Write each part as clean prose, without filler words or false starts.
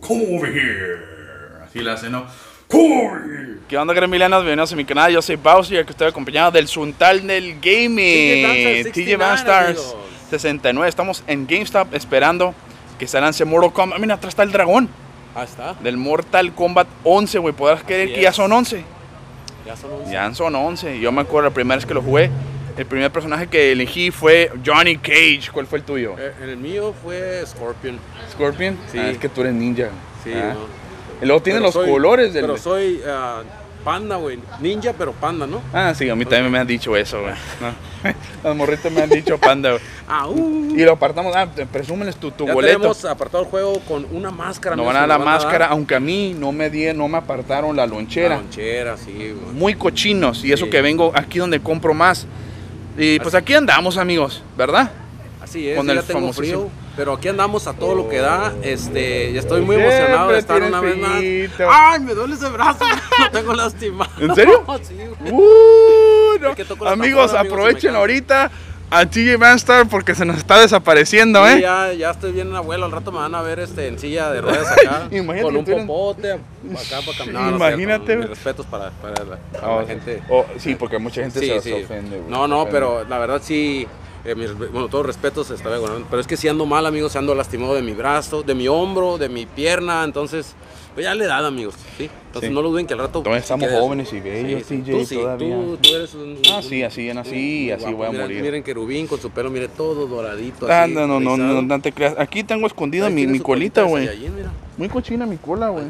Come over here. Así la hace, ¿no? ¿Qué onda, gran milanos? Bienvenidos a mi canal. Yo soy Bowser, el que estoy acompañado del Suntal del Gaming, TG Man Stars 69. Estamos en GameStop esperando que se lance Mortal Kombat. Mira, atrás está el dragón. Ah, está. Del Mortal Kombat 11, güey. Podrás creer que ya son 11. Ya son 11. Ya son 11. Yo me acuerdo la primera vez que lo jugué. El primer personaje que elegí fue Johnny Cage. ¿Cuál fue el tuyo? El mío fue Scorpion. ¿Scorpion? Sí. Ah, es que tú eres ninja. Sí. Ah. No. Y luego tiene los colores del... Pero soy panda, güey. Ninja, pero panda, ¿no? Ah, sí. A mí también me han dicho eso, güey. Los morritos me han dicho panda, güey. Y lo apartamos. Ah, presúmenes tu ya boleto. Hemos apartado el juego con una máscara. No van a dar la máscara, aunque a mí no me apartaron la lonchera. La lonchera, sí, güey. Muy cochinos. Y eso que vengo aquí donde compro más. Y pues aquí andamos, amigos, ¿verdad? Así es, ya tengo frío, pero aquí andamos a todo lo que da. Ya estoy muy emocionado de estar una vez más. ¡Ay, me duele ese brazo! Lo tengo lastimado. ¿En serio? Sí, no. Amigos, aprovechen ahorita a TJ Bandstar porque se nos está desapareciendo, sí, ¿eh? Ya estoy bien, abuelo. Al rato me van a ver en silla de ruedas acá. Imagínate, con un popote acá para caminar. Imagínate. Mis respetos para la gente. Sí, porque mucha gente se ofende. No, pero la verdad sí. Bueno, todos respetos, está bien, bueno, pero es que si ando mal, amigos, ando lastimado de mi brazo, de mi hombro, de mi pierna, entonces, pues ya le da, amigos, ¿sí? Entonces sí. No lo duden que al rato... Entonces estamos jóvenes y bellos, sí, TJ, tú, sí, todavía. Tú eres un... sí, así, así voy a morir. Miren querubín con su pelo, mire, todo doradito, así. No te creas. Aquí tengo escondida mi colita, güey. Muy cochina mi cola, güey.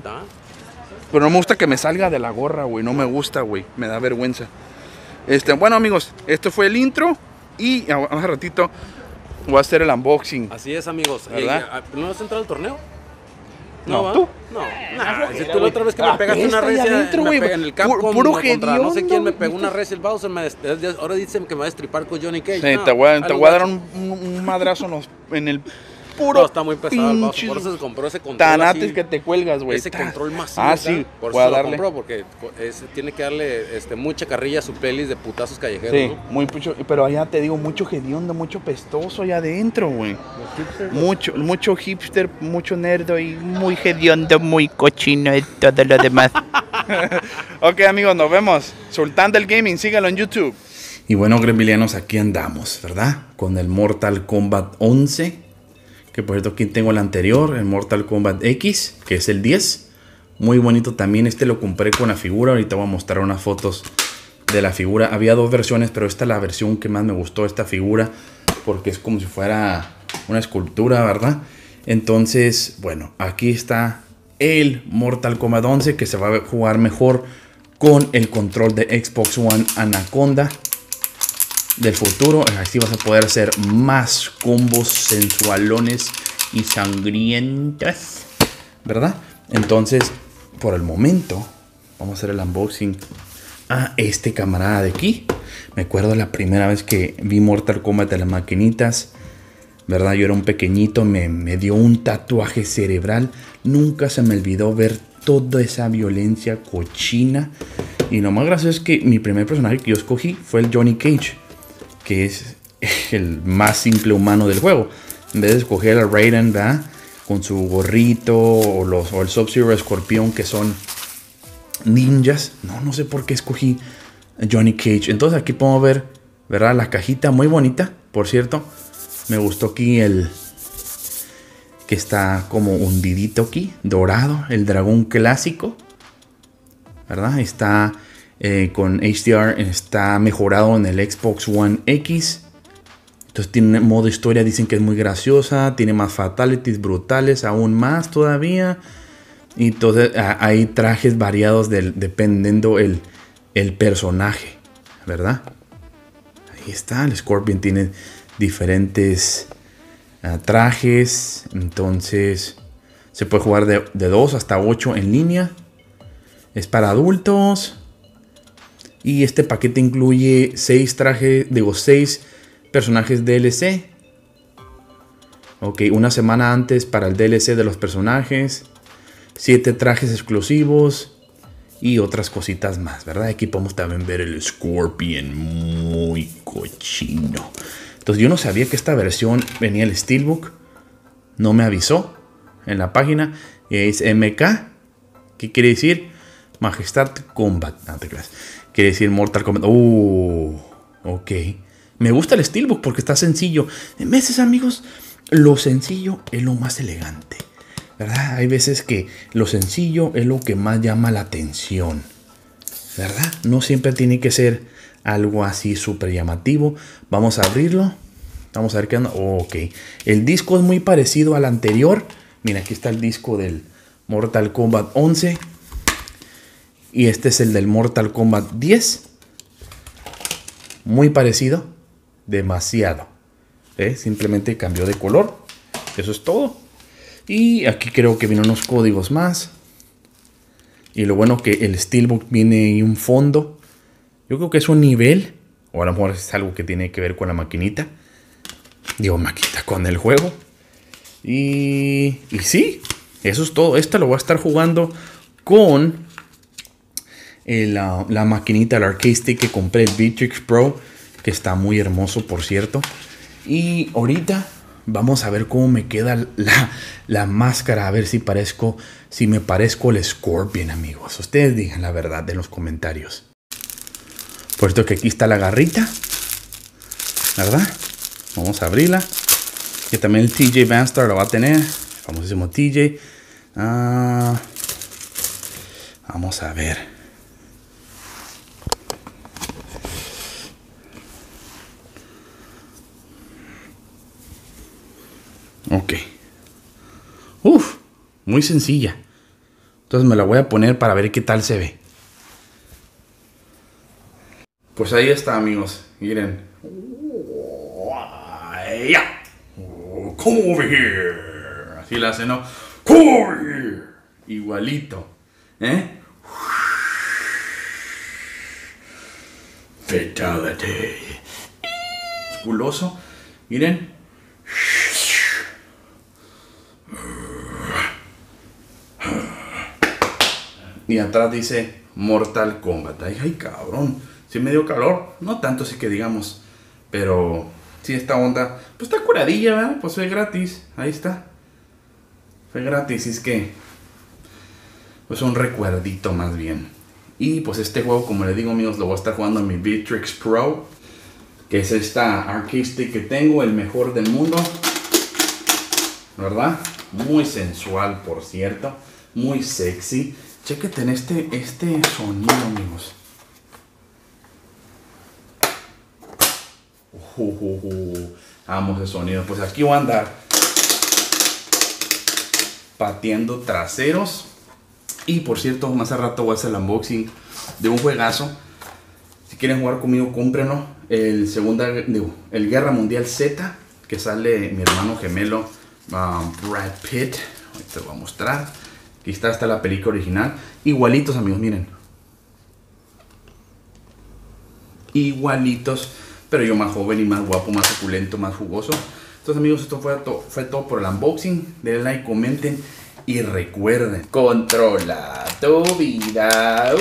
Pero no me gusta que me salga de la gorra, güey, no me gusta, güey, me da vergüenza. Bueno, amigos, este fue el intro. Y más ratito voy a hacer el unboxing. Así es, amigos. ¿No has entrado al torneo? No, ¿tú? No. Si tú la otra vez que me pegaste una recia en el campo, no sé quién me pegó una recia, el Bowser, ahora dicen que me va a destripar con Johnny Cage. Sí, te voy a dar un madrazo en el puro. No, está muy pesado el Bowser, por eso se compró ese control. Tan antes que te cuelgas, güey. Ese control masivo. Ah, sí, por eso lo compró, porque tiene que darle mucha carrilla a su playlist de putazos callejeros. Sí, ¿no? Muy mucho, pero allá te digo, mucho hediondo, mucho pestoso allá adentro, güey. Mucho hipster, mucho nerdo y muy hediondo, muy cochino y todo lo demás. Ok, amigos, nos vemos. Sultán del Gaming, sígalo en YouTube. Y bueno, gremilianos, aquí andamos, ¿verdad? Con el Mortal Kombat 11. Que por cierto aquí tengo el anterior, el Mortal Kombat X, que es el 10. Muy bonito también, lo compré con la figura. Ahorita voy a mostrar unas fotos de la figura. Había dos versiones, pero esta es la versión que más me gustó, esta figura. Porque es como si fuera una escultura, ¿verdad? Entonces, bueno, aquí está el Mortal Kombat 11, que se va a jugar mejor con el control de Xbox One Anaconda. Del futuro, así vas a poder hacer más combos sensualones y sangrientas, ¿verdad? Entonces, por el momento, vamos a hacer el unboxing a este camarada de aquí. Me acuerdo la primera vez que vi Mortal Kombat de las maquinitas, ¿verdad? Yo era un pequeñito, me dio un tatuaje cerebral. Nunca se me olvidó ver toda esa violencia cochina. Y lo más gracioso es que mi primer personaje que yo escogí fue el Johnny Cage, que es el más simple humano del juego. En vez de escoger a Raiden, ¿verdad? Con su gorrito o el Sub-Zero Escorpión, que son ninjas. No sé por qué escogí a Johnny Cage. Entonces aquí podemos ver, ¿verdad? La cajita muy bonita, por cierto. Me gustó aquí el... que está como hundidito aquí, dorado. El dragón clásico, ¿verdad? Está... con HDR, está mejorado en el Xbox One X. Entonces tiene modo historia, dicen que es muy graciosa. Tiene más fatalities brutales, aún más todavía. Y entonces hay trajes variados dependiendo el personaje, ¿verdad? Ahí está, el Scorpion tiene diferentes trajes. Entonces se puede jugar de 2 hasta 8 en línea. Es para adultos. Y este paquete incluye 6 personajes DLC. Ok, una semana antes para el DLC de los personajes. 7 trajes exclusivos. Y otras cositas más, ¿verdad? Aquí podemos también ver el Scorpion muy cochino. Entonces yo no sabía que esta versión venía el Steelbook. no me avisó en la página. Es MK, que quiere decir Majestad Combat. No te creas. Quiere decir Mortal Kombat. Ok. Me gusta el Steelbook porque está sencillo. En veces, amigos, lo sencillo es lo más elegante, ¿verdad? Hay veces que lo sencillo es lo que más llama la atención, ¿verdad? No siempre tiene que ser algo así súper llamativo. Vamos a abrirlo. Vamos a ver qué anda. Ok. El disco es muy parecido al anterior. Mira, aquí está el disco del Mortal Kombat 11. Y este es el del Mortal Kombat 10. Muy parecido. Demasiado. Simplemente cambió de color. Eso es todo. Y aquí creo que vienen unos códigos más. Y lo bueno que el Steelbook viene en un fondo. Yo creo que es un nivel. O a lo mejor es algo que tiene que ver con la maquinita. Digo, maquinita, con el juego. Y sí. Eso es todo. Esta lo voy a estar jugando con la maquinita, el arcade stick que compré, el Beatrix Pro, que está muy hermoso, por cierto. Y ahorita vamos a ver cómo me queda la máscara, a ver si me parezco al Scorpion, amigos. Ustedes digan la verdad en los comentarios. Puesto que aquí está la garrita, ¿verdad? Vamos a abrirla. Que también el TJ Bandstar lo va a tener, famosísimo TJ. Vamos a ver. Ok. Uf, muy sencilla. Entonces me la voy a poner para ver qué tal se ve. Pues ahí está, amigos. Miren. ¡Ya! ¡Come over here! Así la hacen, ¿no? ¡Come over here! Igualito. Fatality. Musculoso. Miren. Y atrás dice Mortal Kombat. Ay, cabrón. Sí me dio calor. No tanto, sí que digamos. Pero sí, esta onda. Pues está curadilla, ¿verdad? Pues fue gratis. Ahí está. Fue gratis. Y es que, pues un recuerdito más bien. Y pues este juego, como les digo, amigos, lo voy a estar jugando en mi Beatrix Pro. Que es esta arcade stick que tengo. El mejor del mundo, ¿verdad? Muy sensual, por cierto. Muy sexy. Chequete en este sonido, amigos. Amo ese sonido. Pues aquí voy a andar pateando traseros. Y por cierto, más al rato voy a hacer el unboxing de un juegazo. Si quieren jugar conmigo, cómprenlo. El Guerra Mundial Z, que sale mi hermano gemelo Brad Pitt. Te lo voy a mostrar. Aquí está hasta la película original. Igualitos, amigos, miren. Igualitos. Pero yo más joven y más guapo, más suculento, más jugoso. Entonces, amigos, esto fue todo por el unboxing. Denle like, comenten y recuerden. Controla tu vida.